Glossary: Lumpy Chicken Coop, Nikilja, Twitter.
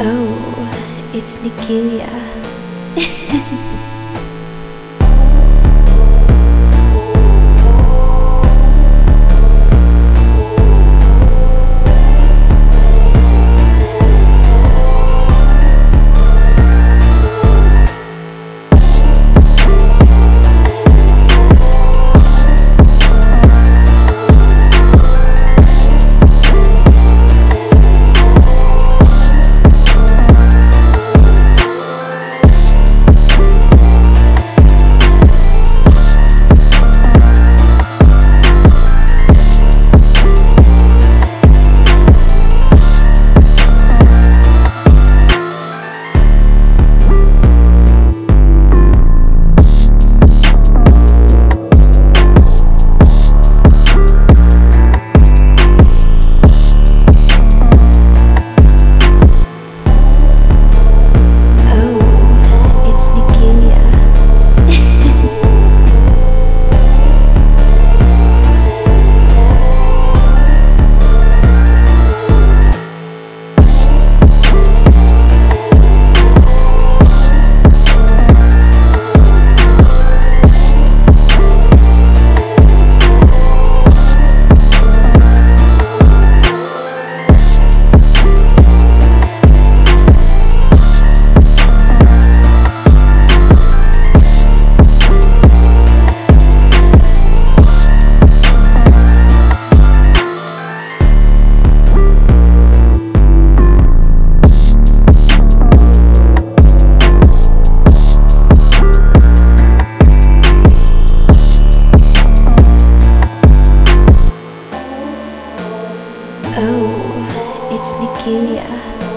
Oh, it's Nikilja. Oh, it's Nikilja.